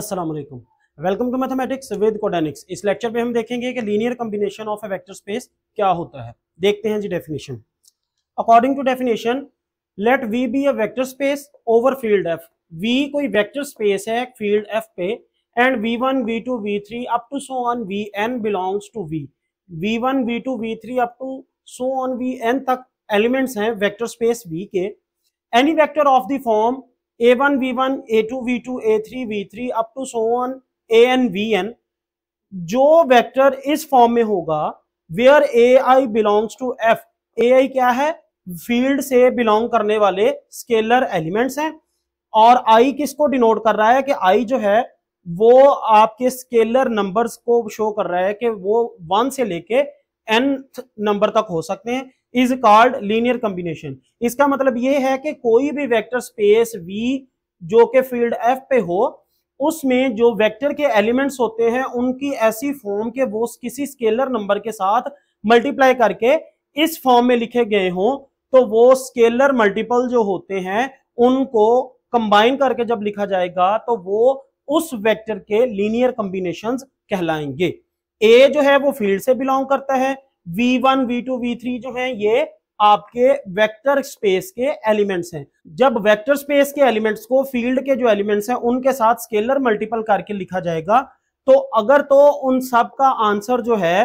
अस्सलाम वालेकुम, welcome to mathematics with Codanics. इस लेक्चर पे हम देखेंगे कि linear combination of a vector space क्या होता है। देखते हैं जी definition. According to definition, let V be a vector space over field F. V कोई वेक्टर स्पेस है फील्ड एफ पे, and V one V two V three up to so on V N belongs to V. V one V two V three up to so on V N तक elements हैं vector space V के। Any vector of the form A1 V1 A2 V2 A3 V3 up to so on AN VN, जो vector इस form में होगा where AI belongs to F। AI क्या है? Field से बिलोंग करने वाले स्केलर एलिमेंट्स हैं, और I किसको डिनोट कर रहा है कि I जो है वो आपके स्केलर नंबर्स को शो कर रहा है कि वो 1 से लेके n नंबर तक हो सकते हैं। Is called linear combination. इसका मतलब ये है कि कोई भी वेक्टर स्पेस V जो के फील्ड F पे हो, उसमें जो वेक्टर के एलिमेंट्स होते हैं उनकी ऐसी फॉर्म के वो किसी स्केलर नंबर के साथ मल्टीप्लाई करके इस फॉर्म में लिखे गए हों, तो वो स्केलर मल्टीपल जो होते हैं उनको कंबाइन करके जब लिखा जाएगा तो वो उस वेक्टर के लीनियर कॉम्बिनेशंस कहलाएंगे। A जो है वो फील्ड से बिलोंग करता है, V1, V2, V3 जो हैं ये आपके वेक्टर स्पेस के एलिमेंट्स हैं। जब वेक्टर स्पेस के एलिमेंट्स को फील्ड के जो एलिमेंट्स हैं उनके साथ स्केलर मल्टीपल करके लिखा जाएगा, तो अगर तो उन सब का आंसर जो है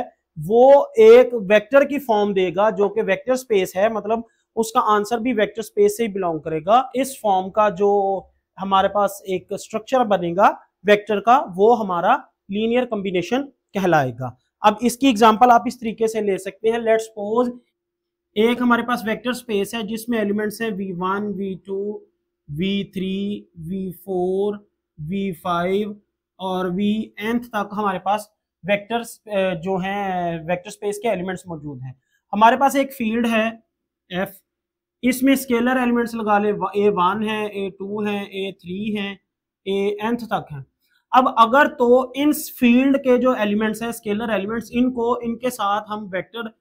वो एक वेक्टर की फॉर्म देगा जो कि वेक्टर स्पेस है, मतलब उसका आंसर भी वेक्टर स्पेस से ही बिलोंग करेगा। इस फॉर्म का जो हमारे पास एक स्ट्रक्चर बनेगा वेक्टर का, वो हमारा लीनियर कॉम्बिनेशन कहलाएगा। अब इसकी एग्जांपल आप इस तरीके से ले सकते हैं। लेट्स सपोज एक हमारे पास वेक्टर स्पेस है जिसमें एलिमेंट्स हैं v1 v2 v3 v4 v5 और vn तक हमारे पास वेक्टर्स जो हैं वेक्टर स्पेस के एलिमेंट्स मौजूद हैं। हमारे पास एक फील्ड है f, इसमें स्केलर एलिमेंट्स लगा ले, a1 है a2 है a3 है an तक है। अब अगर तो इन फील्ड के जो एलिमेंट्स हैं स्केलर एलिमेंट्स, इनको इनके साथ हम वेक्टर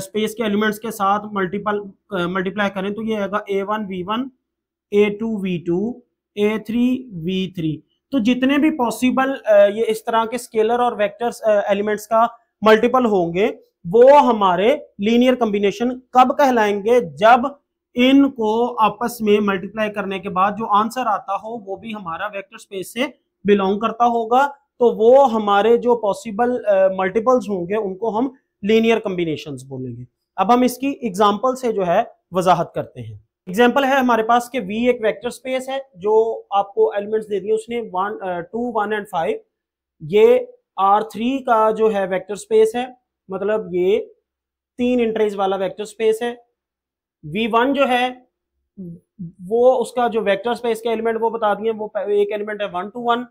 स्पेस के एलिमेंट्स के साथ मल्टीप्लाई करें तो ये आएगा a1 v1 a2 v2 a3 v3। तो जितने भी पॉसिबल ये इस तरह के स्केलर और वेक्टर एलिमेंट्स का मल्टीपल होंगे वो हमारे लीनियर कॉम्बिनेशन कब कहलाएंगे? जब इनको आपस में मल्टीप्लाई करने के बाद जो आंसर आता हो वो भी हमारा वेक्टर स्पेस से बिलोंग करता होगा, तो वो हमारे जो पॉसिबल मल्टीपल्स होंगे उनको हम लीनियर कॉम्बिनेशंस बोलेंगे। अब हम इसकी एग्जांपल से जो है वजाहत करते हैं। एग्जांपल है हमारे पास कि V एक वेक्टर स्पेस है जो आपको एलिमेंट्स दे दिए उसने 1, 2, 1 एंड 5। ये R3 का जो है वेक्टर स्पेस है, मतलब ये 3 एंट्रीज वाला वेक्टर स्पेस है। V1 जो है वो उसका जो वेक्टर स्पेस के एलिमेंट वो बता दिए, वो एक एलिमेंट है 1, 2, 1।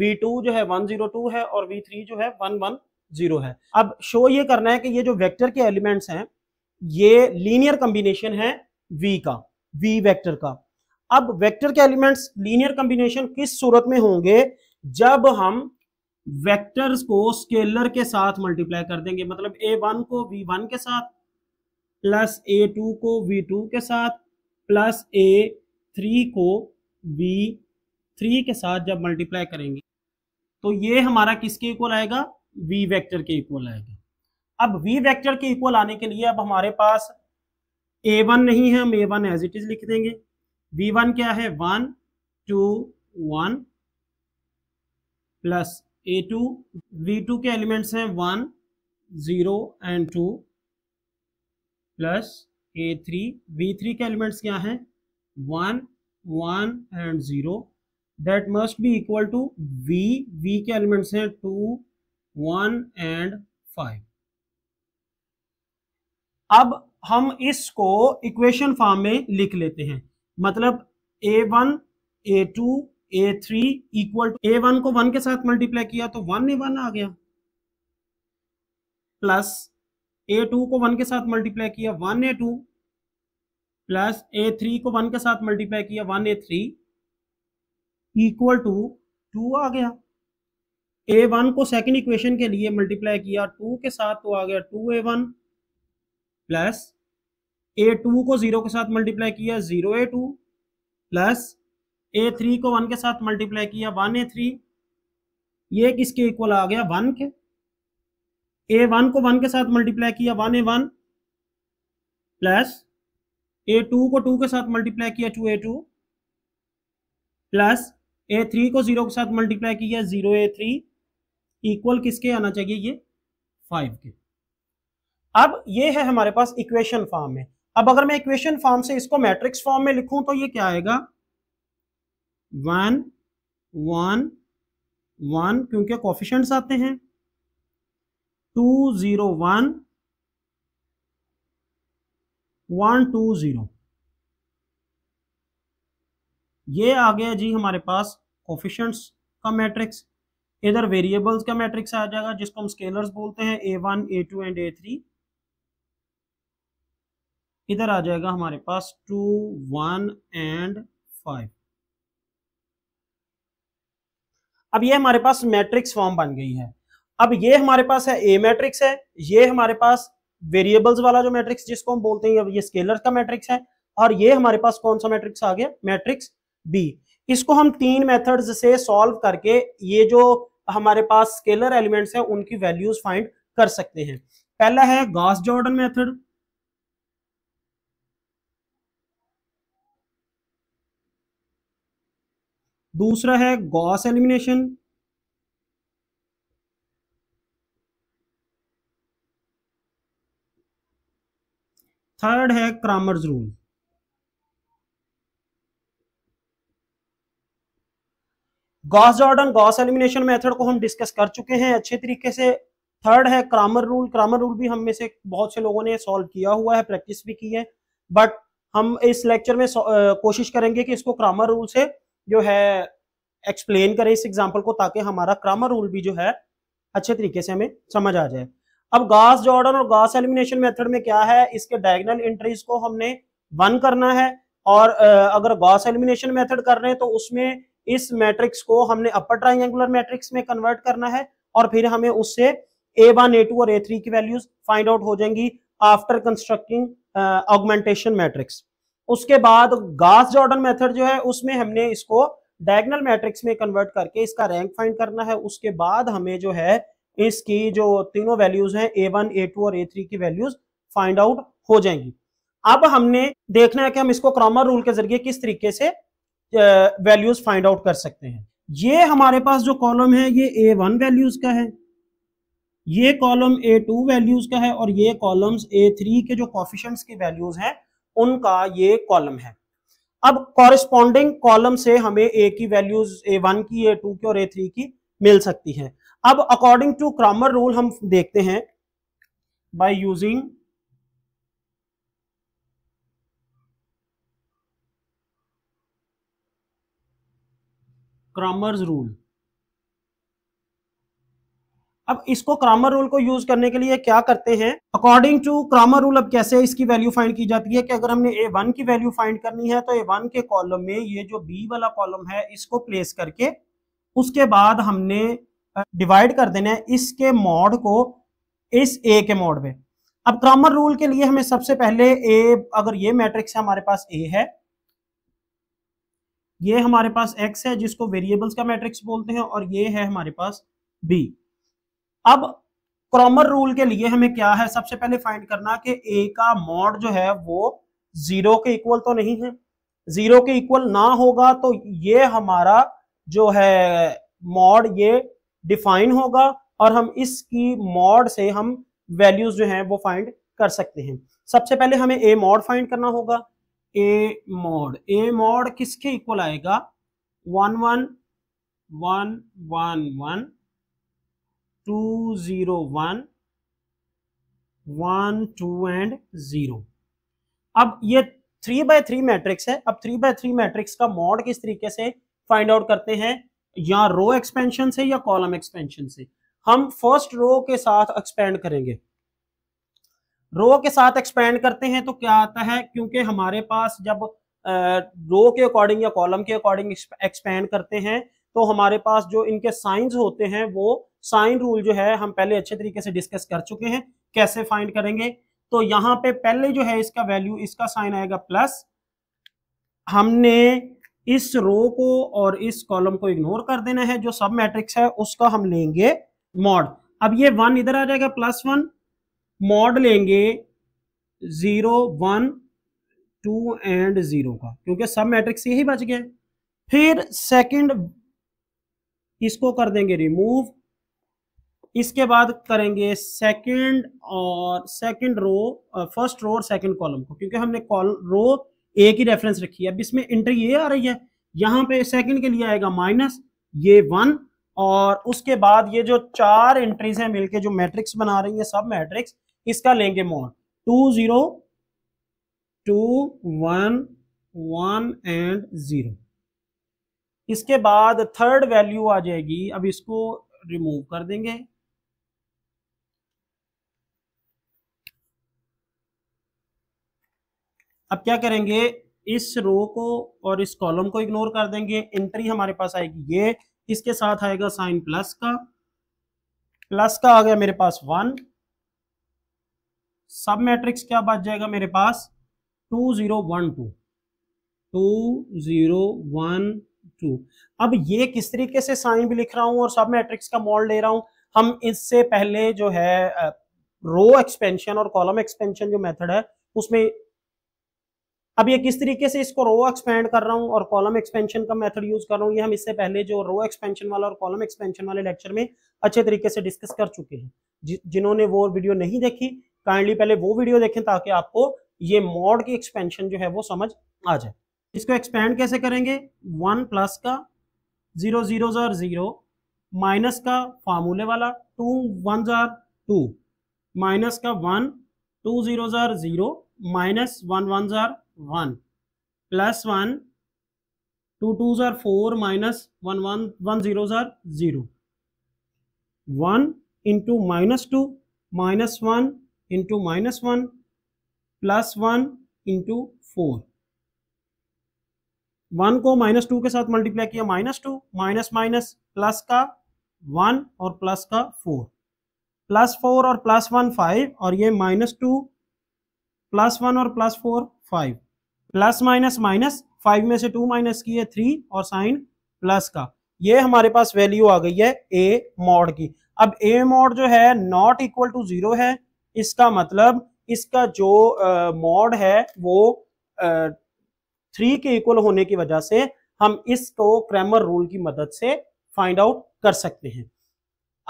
V2 जो है 1, 0, 2 है और V3 जो है 1, 1, 0 है। अब शो ये करना है कि ये जो वेक्टर के एलिमेंट्स हैं ये लीनियर कॉम्बिनेशन है V का, V वेक्टर का। अब वेक्टर के एलिमेंट्स लीनियर कॉम्बिनेशन किस सूरत में होंगे? जब हम वेक्टर्स को स्केलर के साथ मल्टीप्लाई कर देंगे, मतलब A1 को V1 के साथ प्लस A2 को V2 के साथ प्लस A3 को V3 के साथ जब मल्टीप्लाई करेंगे तो ये हमारा किसके इक्वल आएगा? V वेक्टर के इक्वल आएगा। अब V वेक्टर के इक्वल आने के लिए अब हमारे पास A1 नहीं है, हम A1 एज इट इज लिख देंगे। V1 क्या है? 1, 2, 1 प्लस A2। V2 के एलिमेंट्स हैं 1, 0 एंड 2 प्लस A3। V3 के एलिमेंट्स क्या हैं? 1, 1 and 0। That must be equal to V। V के एलिमेंट्स हैं 2, 1 एंड 5। अब हम इसको इक्वेशन फॉर्म में लिख लेते हैं, मतलब A1 A2 A3 equal to A1 को 1 के साथ मल्टीप्लाई किया तो 1A1 आ गया, प्लस A2 को 1 के साथ मल्टीप्लाई किया 1A2, प्लस A3 को 1 के साथ मल्टीप्लाई किया 1A3 इक्वल टू 2 आ गया। A1 को सेकंड इक्वेशन के लिए मल्टीप्लाई किया 2 के साथ तो आ गया 2A1, प्लस A2 को 0 के साथ मल्टीप्लाई किया 0A2, प्लस A3 को 1 के साथ मल्टीप्लाई किया 1A3 ये किसके इक्वल आ गया, वन के। a1 को 1 के साथ मल्टीप्लाई किया, 1a1 प्लस a2 को 2 के साथ मल्टीप्लाई किया, 2a2 प्लस a3 को 0 के साथ मल्टीप्लाई किया, 0a3 इक्वल किसके आना चाहिए, ये 5 के। अब ये है हमारे पास इक्वेशन फॉर्म में। अब अगर मैं इक्वेशन फॉर्म से इसको मैट्रिक्स फॉर्म में लिखूं तो ये क्या आएगा, 1 1 1 क्योंकि कोफिशिएंट्स आते हैं, 2 0 1 1 2 0, ये आ गया जी हमारे पास कोफिशिएंट्स का मैट्रिक्स। इधर वेरिएबल्स का मैट्रिक्स आ जाएगा जिसको हम स्केलर्स बोलते हैं, a1 a2 एंड a3। इधर आ जाएगा हमारे पास 2 1 एंड 5। अब ये हमारे पास मैट्रिक्स फॉर्म बन गई है। अब ये हमारे पास है ए मैट्रिक्स है, ये हमारे पास वेरिएबल्स वाला जो मैट्रिक्स जिसको हम बोलते हैं ये स्केलर्स का मैट्रिक्स है, और ये हमारे पास कौन सा मैट्रिक्स आ गया, मैट्रिक्स बी। इसको हम तीन मेथड्स से सॉल्व करके ये जो हमारे पास स्केलर एलिमेंट्स हैं उनकी वैल्यूज फाइंड कर सकते हैं। पहला है गॉस जॉर्डन मेथड, दूसरा है गॉस एलिमिनेशन, थर्ड है Cramer's rule. Gauss Jordan Gauss elimination method को हम डिस्कस कर चुके हैं अच्छे तरीके से। थर्ड है क्रामर रूल। क्रामर रूल भी हम में से बहुत से लोगों ने सॉल्व किया हुआ है, प्रैक्टिस भी की है, बट हम इस लेक्चर में कोशिश करेंगे कि इसको क्रामर रूल से जो है एक्सप्लेन करें इस एग्जाम्पल को, ताकि हमारा क्रामर रूल भी जो है अच्छे तरीके से हमें समझ आ जाए। अब गॉस जॉर्डन और गॉस एलिमिनेशन मेथड में क्या है, इसके डायगोनल एंट्रीज को हमने 1 करना है, और अगर गॉस एलिमिनेशन मेथड कर रहे हैं तो उसमें इस मैट्रिक्स को हमने अपर ट्राइंगुलर मैट्रिक्स में कन्वर्ट करना है, और फिर हमें उससे a1 a2 और a3 की वैल्यूज फाइंड आउट हो जाएंगी आफ्टर कंस्ट्रक्टिंग ऑगमेंटेशन मैट्रिक्स। उसके बाद गॉस जॉर्डन मेथड जो है उसमें हमने इसको डायगोनल मैट्रिक्स में कन्वर्ट करके इसका रैंक फाइंड करना है, उसके बाद हमें जो है इसकी जो तीनों वैल्यूज हैं a1 a2 और a3 की वैल्यूज फाइंड आउट हो जाएंगी। अब हमने देखना है कि हम इसको क्रैमर रूल के जरिए किस तरीके से वैल्यूज फाइंड आउट कर सकते हैं। ये हमारे पास जो कॉलम है ये a1 वैल्यूज का है, ये कॉलम a2 वैल्यूज का है, और ये कॉलम्स a3 के जो कोफिशिएंट्स की वैल्यूज हैं उनका ये कॉलम है। अब कॉरेस्पॉन्डिंग कॉलम से हमें a की वैल्यूज a1 की, a2 की और a3 की मिल सकती है। अब अकॉर्डिंग टू क्रैमर रूल हम देखते हैं, बाय यूजिंग क्रैमर्स रूल। अब इसको क्रैमर रूल को यूज करने के लिए क्या करते हैं, अकॉर्डिंग टू क्रैमर रूल अब कैसे इसकी वैल्यू फाइंड की जाती है कि अगर हमने a1 की वैल्यू फाइंड करनी है तो a1 के कॉलम में ये जो b वाला कॉलम है इसको प्लेस करके उसके बाद हमने डिवाइड कर देना है इसके मॉड को इस ए के मॉड में। अब क्रैमर रूल के लिए हमें सबसे पहले ए, अगर ये मैट्रिक्स है हमारे पास ए है, ये हमारे पास एक्स है जिसको वेरिएबल्स का मैट्रिक्स बोलते हैं, और ये है हमारे पास बी। अब क्रैमर रूल के लिए हमें क्या है सबसे पहले फाइंड करना कि ए का मॉड जो है वो 0 के इक्वल तो नहीं है, 0 के इक्वल ना होगा तो ये हमारा जो है मॉड ये डिफाइन होगा और हम इसकी मॉड से हम वैल्यूज जो हैं वो फाइंड कर सकते हैं। सबसे पहले हमें ए मॉड फाइंड करना होगा। ए मॉड किसके इक्वल आएगा, 1 1 1 1 1 2 0 1 1 2 एंड 0। अब ये 3 बाय 3 मैट्रिक्स है। अब 3 बाय 3 मैट्रिक्स का मॉड किस तरीके से फाइंड आउट करते हैं, या रो एक्सपेंशन से या कॉलम एक्सपेंशन से। हम फर्स्ट रो के साथ एक्सपेंड करेंगे, रो के साथ एक्सपेंड करते हैं तो क्या आता है, क्योंकि हमारे पास जब रो के अकॉर्डिंग या कॉलम के अकॉर्डिंग एक्सपेंड करते हैं तो हमारे पास जो इनके साइंस होते हैं वो साइन रूल जो है हम पहले अच्छे तरीके से डिस्कस कर चुके हैं कैसे फाइंड करेंगे। तो यहाँ पे पहले जो है इसका वैल्यू, इसका साइन आएगा प्लस, हमने इस रो को और इस कॉलम को इग्नोर कर देना है। जो सब मैट्रिक्स है उसका हम लेंगे मॉड। अब ये वन इधर आ जाएगा प्लस वन, मॉड लेंगे zero one two and zero का, क्योंकि सब मैट्रिक्स यही बच गया। फिर सेकंड इसको कर देंगे रिमूव, इसके बाद करेंगे सेकंड रो, फर्स्ट रो और सेकंड कॉलम को, क्योंकि हमने रो एक ही रेफरेंस रखी है। अब इसमें एंट्री ये आ रही है, यहाँ पे सेकंड के लिए आएगा माइनस, ये वन, और उसके बाद ये जो चार एंट्रीज हैं मिलके जो मैट्रिक्स बना रही है सब मैट्रिक्स, इसका लेंगे mod two zero two one one and zero. इसके बाद थर्ड वैल्यू आ जाएगी, अब इसको रिमूव कर देंगे, अब क्या करेंगे इस रो को और इस कॉलम को इग्नोर कर देंगे। एंट्री हमारे पास आएगी ये, इसके साथ आएगा साइन प्लस का, प्लस का आ गया मेरे पास वन, सब मैट्रिक्स क्या बच जाएगा मेरे पास two zero one two, two zero one two. अब ये किस तरीके से साइन भी लिख रहा हूं और सब मैट्रिक्स का मॉड ले रहा हूं, हम इससे पहले जो है रो एक्सपेंशन और कॉलम एक्सपेंशन जो मेथड है उसमें, अब ये किस तरीके से इसको रो एक्सपेंड कर रहा हूं और कॉलम एक्सपेंशन का मेथड यूज कर रहा हूं, ये हम इससे पहले जो रो एक्सपेंशन वाला और कॉलम एक्सपेंशन वाले लेक्चर में अच्छे तरीके से डिस्कस कर चुके हैं। जिन्होंने वो वीडियो नहीं देखी काइंडली पहले वो वीडियो देखें, ताकि आपको ये मॉड की एक्सपेंशन जो है वो समझ आ जाए। इसको एक्सपेंड कैसे करेंगे, वन प्लस का zero zero jar zero, minus का फार्मूले वाला two one jar two, minus का one, two zero jar zero, minus one one jar one, plus one, two two jar four, minus one one one zero jar zero, one into minus two, minus one into minus one, plus one into four. One को minus two के साथ multiply किया minus two, minus minus plus का one और plus का four, plus four और plus one five, और ये माइनस टू प्लस वन और plus four five, plus minus minus, five में से टू माइनस किए थ्री, और साइन प्लस का। ये हमारे पास वैल्यू आ गई है ए मॉड की। अब ए मॉड जो है नॉट इक्वल टू जीरो है, इसका मतलब इसका जो मॉड है वो थ्री के इक्वल होने की वजह से हम इसको क्रैमर रूल की मदद से फाइंड आउट कर सकते हैं।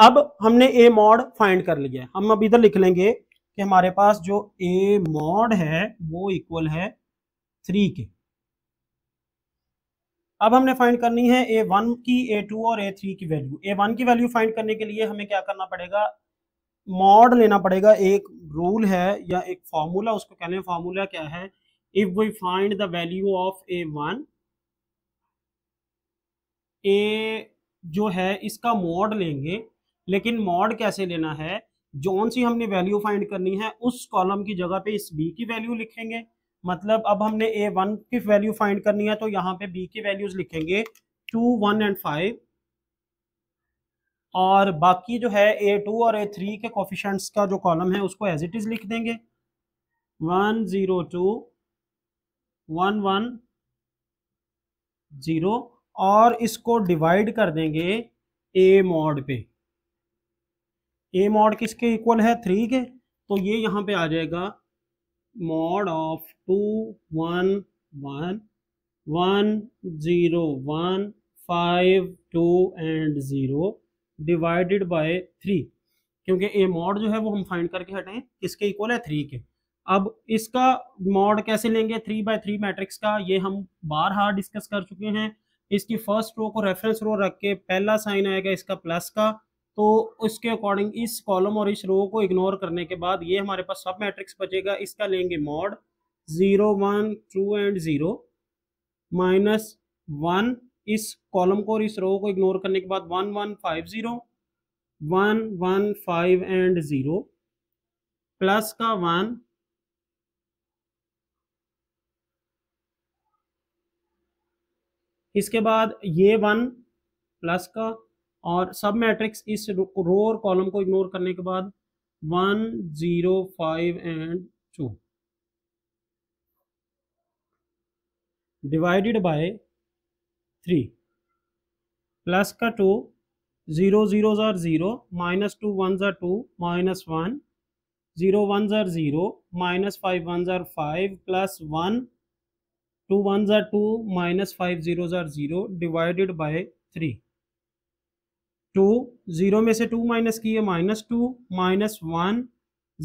अब हमने ए मॉड फाइंड कर लिया है, हम अब इधर लिख लेंगे कि हमारे पास जो ए मॉड है वो इक्वल है थ्री के। अब हमने फाइंड करनी है ए वन की, ए टू और ए थ्री की वैल्यू। ए वन की वैल्यू फाइंड करने के लिए हमें क्या करना पड़ेगा, मॉड लेना पड़ेगा। एक रूल है या एक फॉर्मूला, उसको कहते हैं, फॉर्मूला क्या है, If we find the value of a1, a जो है इसका मॉड लेंगे, लेकिन मॉड कैसे लेना है, जोन सी हमने वैल्यू फाइंड करनी है उस कॉलम की जगह पे इस b की वैल्यू लिखेंगे। मतलब अब हमने a1 की वैल्यू फाइंड करनी है तो यहाँ पे b की वैल्यूज लिखेंगे टू वन एंड फाइव, और बाकी जो है a2 और a3 के कोफिशिएंट्स का जो कॉलम है उसको एज इट इज लिख देंगे one zero two one one zero, और इसको डिवाइड कर देंगे ए मॉड पे। ए मॉड किसके इक्वल है, थ्री के, तो ये यहाँ पे आ जाएगा mod of two one one one zero one five two and zero divided by three, क्योंकि ए मॉड जो है वो हम फाइंड करके हटाएं, किसके इक्वल है, थ्री के। अब इसका मॉड कैसे लेंगे, थ्री बाय थ्री मैट्रिक्स का, ये हम बारहा डिस्कस कर चुके हैं। इसकी फर्स्ट रो को रेफरेंस रो रख के पहला साइन आएगा इसका प्लस का, तो उसके अकॉर्डिंग इस कॉलम और इस रो को इग्नोर करने के बाद ये हमारे पास सब मैट्रिक्स बचेगा। इसका लेंगे mod zero one two and zero, minus one, इस कॉलम को और इस रो को इग्नोर करने के बाद one one five zero, one one five and zero, plus का वन, इसके बाद ये वन प्लस का, और सब मैट्रिक्स इस रो और कॉलम को इग्नोर करने के बाद one zero five and two divided by 3 plus का 2, 0 zeros are 0, minus 2 ones are 2, minus 1, 0 ones are 0, minus 5 ones are 5, plus 1, 2 ones are 2, minus 5 zeros are 0, divided by 3. 2, 0 में से 2 माइनस किए माइनस 2, माइनस 1,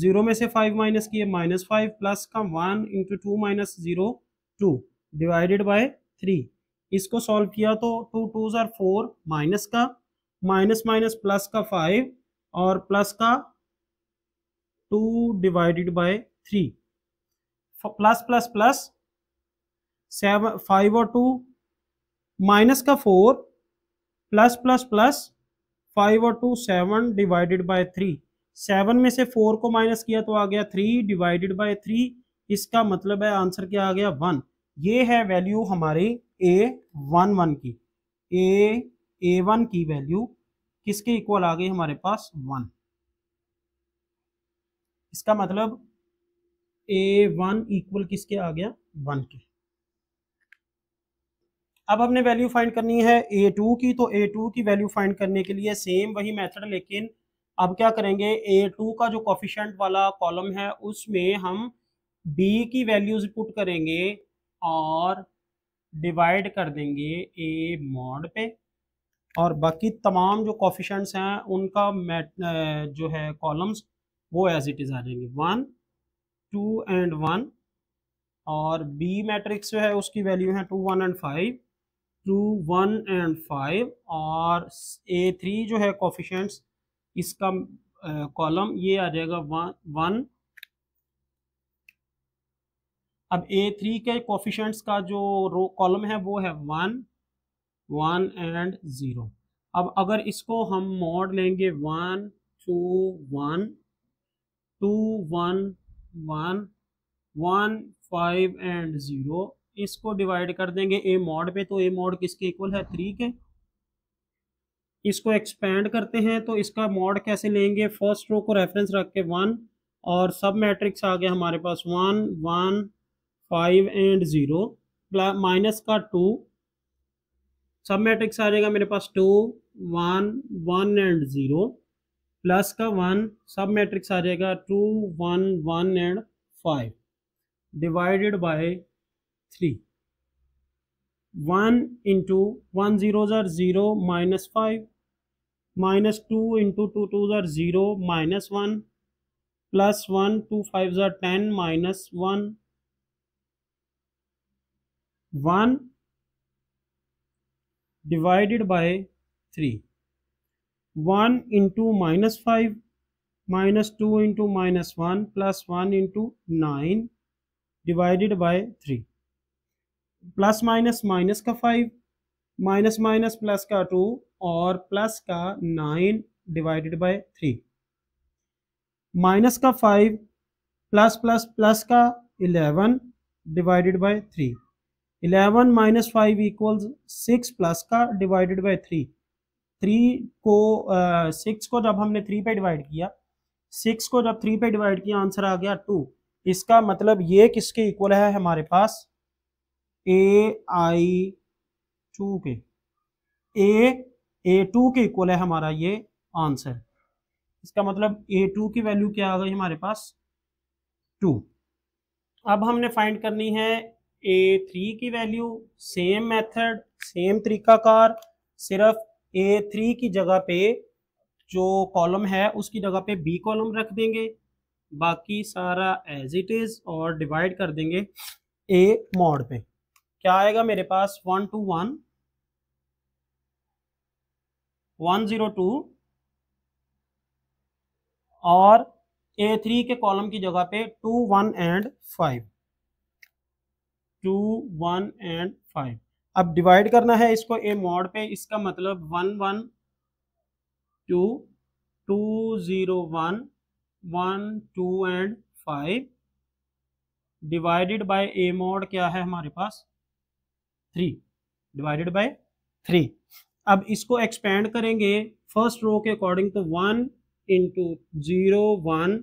0 में से 5 minus किए minus 5, plus का 1 into 2 minus 0, 2, divided by 3. इसको solve किया तो 2 2s आर 4, माइनस का माइनस माइनस प्लस का 5 और प्लस का 2 divided by 3. Plus plus plus 7 5 और 2 माइनस का 4 प्लस प्लस प्लस 5 और 2 7 डिवाइडेड बाय 3. 7 में से 4 को माइनस किया तो आ गया 3 डिवाइडेड बाय 3. इसका मतलब है आंसर क्या आ गया 1. ये है वैल्यू हमारी A11 की. A1 की वैल्यू किसके इक्वल आ गई हमारे पास 1. इसका मतलब A1 इक्वल किसके आ गया 1 के. अब हमने वैल्यू फाइंड करनी है A2 की. तो A2 की वैल्यू फाइंड करने के लिए सेम वही मेथड, लेकिन अब क्या करेंगे A2 का जो कोफिशिएंट वाला कॉलम है उसमें हम B की वैल्यूज पुट करेंगे और डिवाइड कर देंगे A मॉड पे, और बाकी तमाम जो कोफिशिएंट्स हैं उनका जो है कॉलम्स वो एज इट इज आ जाएंगे 1, 2 एंड 1. और B मैट्रिक्स जो है उसकी वैल्यू है 2, 1 एंड 5, 2, 1 एंड 5. और A3 जो है कोफिशिएंट्स इसका कॉलम ये आ जाएगा 1, 1. अब A3 के कोफिशिएंट्स का जो रो कॉलम है वो है 1, 1 एंड 0. अब अगर इसको हम मॉड लेंगे 1, 2, 1, 2, 1, 1, 1, 5 एंड 0. इसको डिवाइड कर देंगे A मॉड पे, तो A मॉड किसके इक्वल है 3 के. इसको एक्सपेंड करते हैं तो इसका मॉड कैसे लेंगे, फर्स्ट रो को रेफरेंस रख के 1 और सब मैट्रिक्स आ गया हमारे पास 1, 1, 5 एंड 0. माइनस का 2, सब मैट्रिक्स आ जाएगा मेरे पास 2, 1, 1 एंड 0. प्लस का 1, सब मैट्रिक्स आ जाएगा 2, 1, 1 and 5 divided by 3. 1 into 1 zeros are 0 minus 5, minus 2 into 2 twos are 0 minus 1, plus 1 2 5 are 10 minus 1, 1 divided by 3. 1 into minus 5, minus 2 into minus 1, plus 1 into 9 divided by 3. Plus minus minus का 5, minus minus plus का 2 और plus का 9 divided by 3. Minus का 5 plus plus plus का 11 divided by 3. 11 minus 5 equals 6 plus का divided by 3. 6 को जब हमने 3 पे डिवाइड किया, 6 को जब 3 पे डिवाइड किया आंसर आ गया 2. इसका मतलब ये किसके इक्वल है हमारे पास AI2 के. A2 के इक्वल है हमारा ये आंसर. इसका मतलब A2 की वैल्यू क्या आ गई हमारे पास 2. अब हमने फाइंड करनी है A3 की वैल्यू. सेम मेथड, सेम तरीकाकार, सिर्फ A3 की जगह पे जो कॉलम है उसकी जगह पे B कॉलम रख देंगे, बाकी सारा एज इट इज, और डिवाइड कर देंगे A मॉड पे. क्या आएगा मेरे पास 1, 2, 1, 1, 0, 2. और A3 के कॉलम की जगह पे 2, 1 एंड 5, 2, 1 एंड 5. अब डिवाइड करना है इसको A मॉड पे. इसका मतलब 1, 1, 2, 2, 0, 1, 1, 2 and 5 divided by A mod क्या है हमारे पास 3 डिवाइडेड बाय 3. अब इसको एक्सपेंड करेंगे फर्स्ट रो के अकॉर्डिंग तो 1 इंटू 0, 1,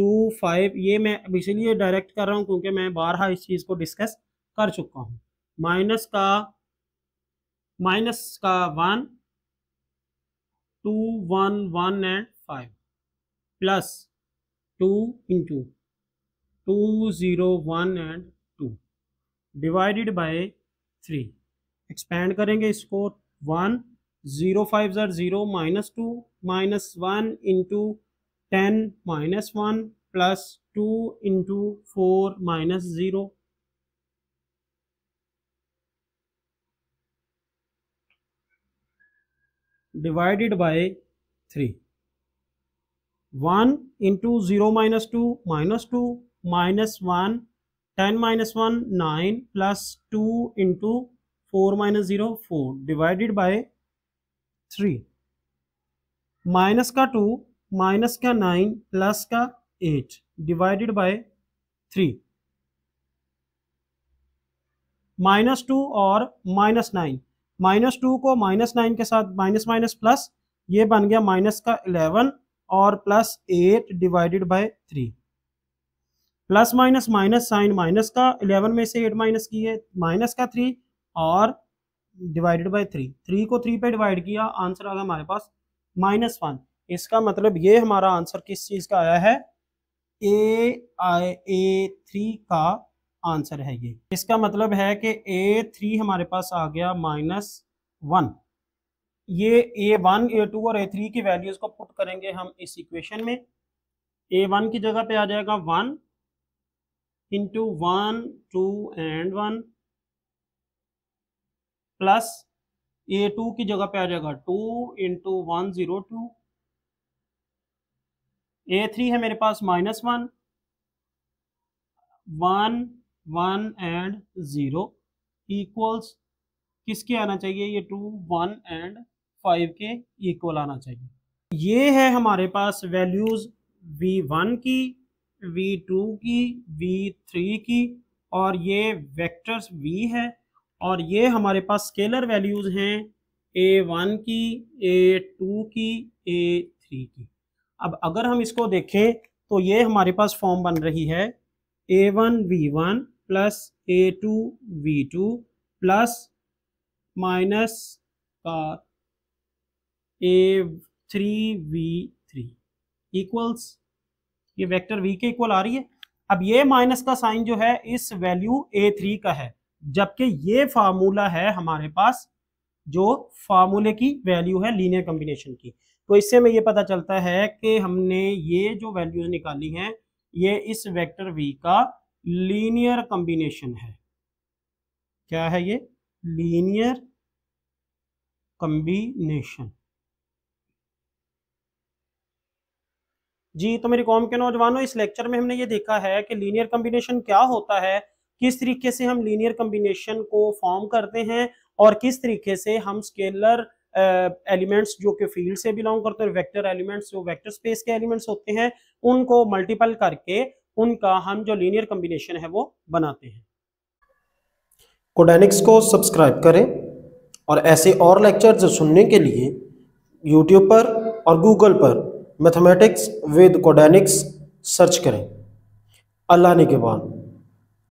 2, 5. ये मैं अब इसीलिए डायरेक्ट कर रहा हूँ क्योंकि मैं बारहा इस चीज़ को डिस्कस कर चुका हूँ. माइनस का माइनस का 1 2 1 1 and 5 plus 2 into 2 0 1 and 2 divided by 3। Expand करेंगे इसको 1 0 5 0 -2 -1 into 10 -1 plus 2 into 4 -0 divided by 3। 1 into 0 -2 -2 -1 10 -1 9 plus 2 into 4 -0 4 divided by 3। Minus का 2 माइनस का 9 प्लस का 8 डिवाइडेड बाय 3। -2 और -9 -2 को -9 के साथ माइनस प्लस ये बन गया माइनस का 11 और plus 8 divided by 3। Plus minus sign minus का 11 में से 8 माइनस की है माइनस का 3 और डिवाइडेड बाय 3। 3 को 3 पे डिवाइड किया आंसर आ गया हमारे पास -1। इसका मतलब ये हमारा आंसर किस चीज का आया है A3 का आंसर है ये। इसका मतलब है कि A3 हमारे पास आ गया -1। ये A1 A2 और A3 की वैल्यूज को पुट करेंगे हम इस इक्वेशन में। A1 की जगह पे आ जाएगा 1 into 1 2 and 1 प्लस A2 की जगह पे आ जाएगा 2 into 1 0 2। A3 है मेरे पास -1 1 1 and 0 इक्वल्स किसके आना चाहिए ये 2 1 and 5 के इक्वल आना चाहिए। ये है हमारे पास वैल्यूज V1 की, V2 की, V3 की और ये वेक्टर्स V है और ये हमारे पास स्केलर वैल्यूज हैं A1 की, A2 की, A3 की। अब अगर हम इसको देखें तो ये हमारे पास फॉर्म बन रही है A1 V1 plus A2 V2 plus minus का A3 V3 इक्वल्स ये वेक्टर V के इक्वल आ रही है। अब ये माइनस का साइन जो है इस वैल्यू A3 का है जबकि ये फार्मूला है हमारे पास जो फार्मूले की वैल्यू है लीनियर कॉम्बिनेशन की। तो इससे हमें ये पता चलता है कि हमने ये जो वैल्यूज निकाली हैं ये इस वेक्टर V का लीनियर कॉम्बिनेशन है। क्या है ये? Linear combination. जी तो मेरी कौम के नौजवानों, इस लेक्चर में हमने ये देखा है कि लीनियर कॉम्बिनेशन क्या होता है, किस तरीके से हम लीनियर कॉम्बिनेशन को फॉर्म करते हैं और किस तरीके से हम स्केलर एलिमेंट्स जो कि फील्ड से बिलोंग करते हैं, वेक्टर एलिमेंट्स जो वेक्टर स्पेस के एलिमेंट्स होते हैं, उनको मल्टीपल करके उनका हम जो लीनियर कॉम्बिनेशन है वो बनाते हैं। कोडानिक्स को सब्सक्राइब करें और ऐसे और लेक्चर्स सुनने के लिए यूट्यूब पर और गूगल पर मैथमेटिक्स विद कोडानिक्स सर्च करें। अल्लाह ने के बाद।